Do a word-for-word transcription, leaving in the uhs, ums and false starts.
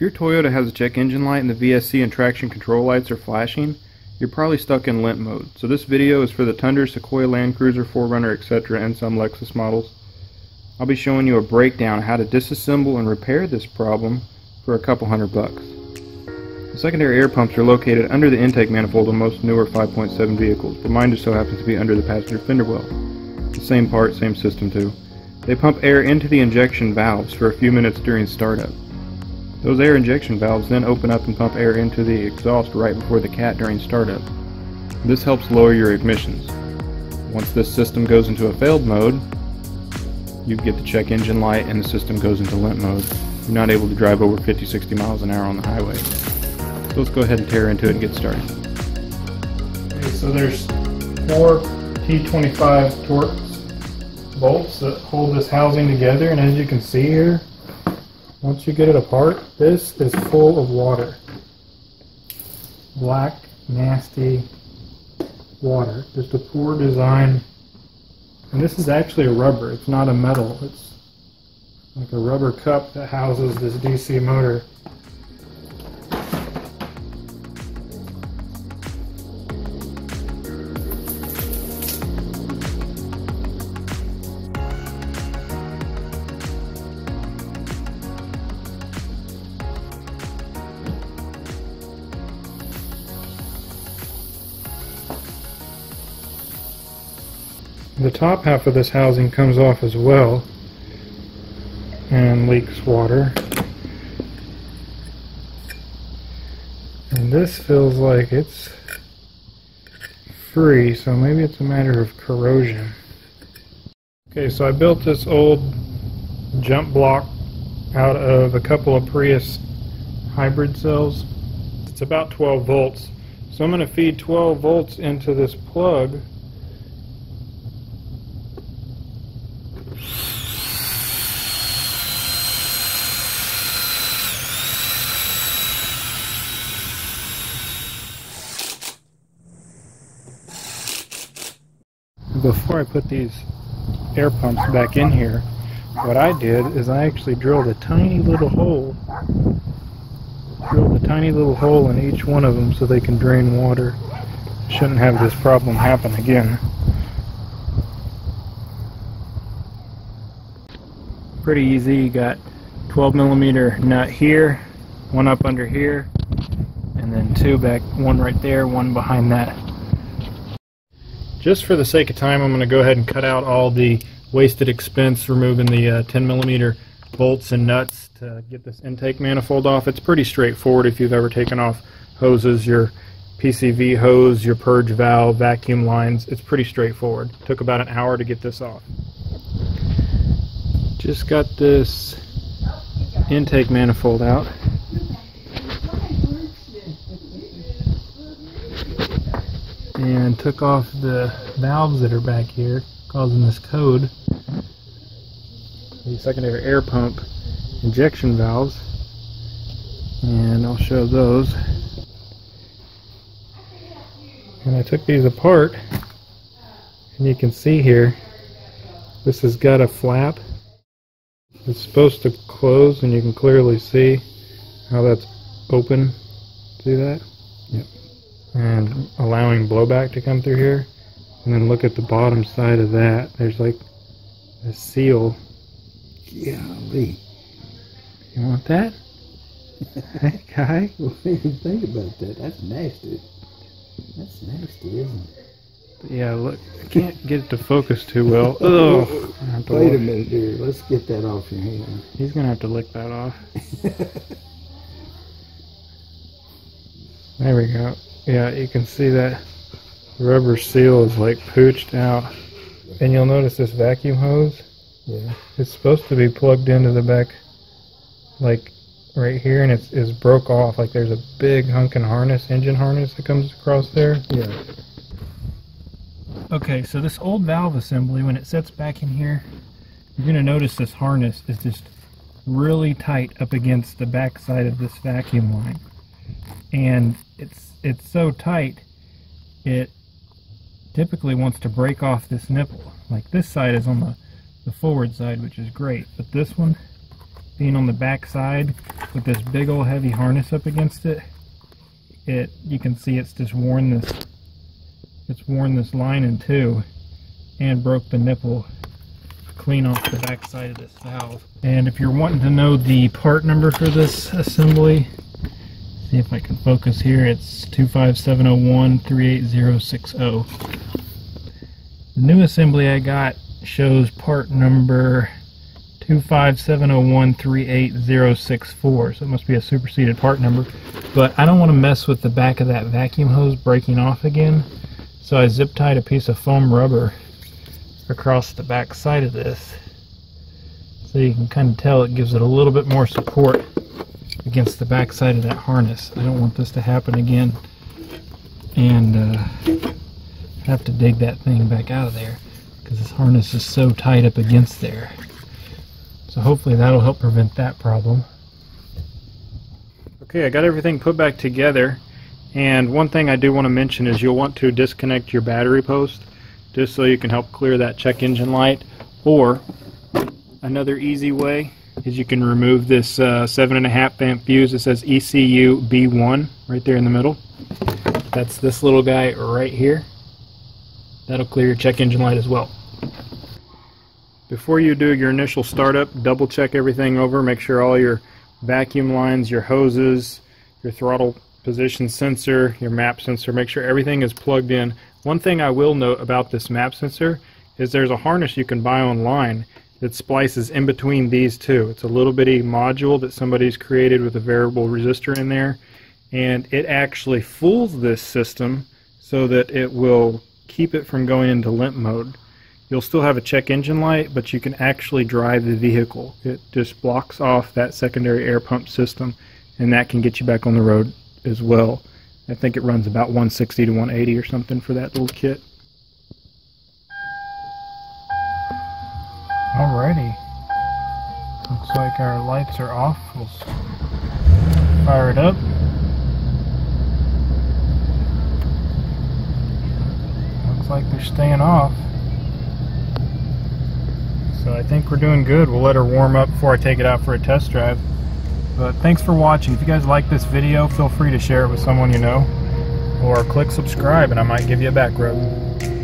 If your Toyota has a check engine light and the V S C and traction control lights are flashing, you're probably stuck in limp mode. So this video is for the Tundra, Sequoia, Land Cruiser, four runner, et cetera and some Lexus models. I'll be showing you a breakdown of how to disassemble and repair this problem for a couple hundred bucks. The secondary air pumps are located under the intake manifold on most newer five point seven vehicles, but mine just so happens to be under the passenger fender well. The same part, same system too. They pump air into the injection valves for a few minutes during startup. Those air injection valves then open up and pump air into the exhaust right before the cat during startup. This helps lower your emissions. Once this system goes into a failed mode, you get the check engine light and the system goes into limp mode. You're not able to drive over fifty to sixty miles an hour on the highway. So let's go ahead and tear into it and get started. Okay, so there's four T twenty-five Torx bolts that hold this housing together, and as you can see here, once you get it apart, this is full of water. Black, nasty water. Just a poor design. And this is actually a rubber. It's not a metal. It's like a rubber cup that houses this D C motor. The top half of this housing comes off as well and leaks water. And this feels like it's free, so maybe it's a matter of corrosion. Okay, so I built this old jump block out of a couple of Prius hybrid cells. It's about twelve volts. So I'm going to feed twelve volts into this plug. Before I put these air pumps back in here, what I did is I actually drilled a tiny little hole, drilled a tiny little hole in each one of them so they can drain water. Shouldn't have this problem happen again. Pretty easy. You got twelve millimeter nut here, one up under here, and then two back, one right there, one behind that. Just for the sake of time, I'm going to go ahead and cut out all the wasted expense removing the uh, ten millimeter bolts and nuts to get this intake manifold off. It's pretty straightforward if you've ever taken off hoses, your P C V hose, your purge valve, vacuum lines. It's pretty straightforward. It took about an hour to get this off. Just got this intake manifold out. And took off the valves that are back here, causing this code. The secondary air pump injection valves, and I'll show those. And I took these apart, and you can see here, this has got a flap. It's supposed to close, and you can clearly see how that's open. See that? Yep. And allowing blowback to come through here. And then look at the bottom side of that. There's like a seal. Golly. You want that? Hey, guy? Well, think about that. That's nasty. That's nasty, isn't it? But yeah, look. I can't get it to focus too well. Oh, wait a minute here. Let's get that off your hand. He's going to have to lick that off. There we go. Yeah, you can see that rubber seal is like pooched out. And you'll notice this vacuum hose, yeah, it's supposed to be plugged into the back, like right here, and it's, it's broke off. Like there's a big hunkin' harness, engine harness that comes across there. Yeah. Okay, so this old valve assembly, when it sets back in here, you're going to notice this harness is just really tight up against the back side of this vacuum line. And it's it's so tight, it typically wants to break off this nipple. Like this side is on the, the forward side, which is great, but this one being on the back side with this big old heavy harness up against it, it you can see it's just worn this it's worn this line in two and broke the nipple clean off the back side of this valve. And if you're wanting to know the part number for this assembly, see if I can focus here, it's two five seven zero one three eight zero six zero. The new assembly I got shows part number two five seven zero one three eight zero six four, so it must be a superseded part number, but I don't want to mess with the back of that vacuum hose breaking off again, so I zip tied a piece of foam rubber across the back side of this, so you can kind of tell it gives it a little bit more support against the back side of that harness. I don't want this to happen again and uh, have to dig that thing back out of there, because this harness is so tight up against there. So hopefully that'll help prevent that problem. Okay, I got everything put back together, and one thing I do want to mention is you'll want to disconnect your battery post, just so you can help clear that check engine light. Or another easy way is you can remove this uh, seven and a half amp fuse that says E C U B one right there in the middle. That's this little guy right here. That'll clear your check engine light as well. Before you do your initial startup, double check everything over, make sure all your vacuum lines, your hoses, your throttle position sensor, your map sensor, make sure everything is plugged in. One thing I will note about this map sensor is there's a harness you can buy online that splices in between these two. It's a little bitty module that somebody's created with a variable resistor in there, and it actually fools this system so that it will keep it from going into limp mode. You'll still have a check engine light, but you can actually drive the vehicle. It just blocks off that secondary air pump system, and that can get you back on the road as well. I think it runs about one sixty to one eighty or something for that little kit. Alrighty. Looks like our lights are off. We'll fire it up. Looks like they're staying off. So I think we're doing good. We'll let her warm up before I take it out for a test drive. But thanks for watching. If you guys like this video, feel free to share it with someone you know, or click subscribe and I might give you a back rub.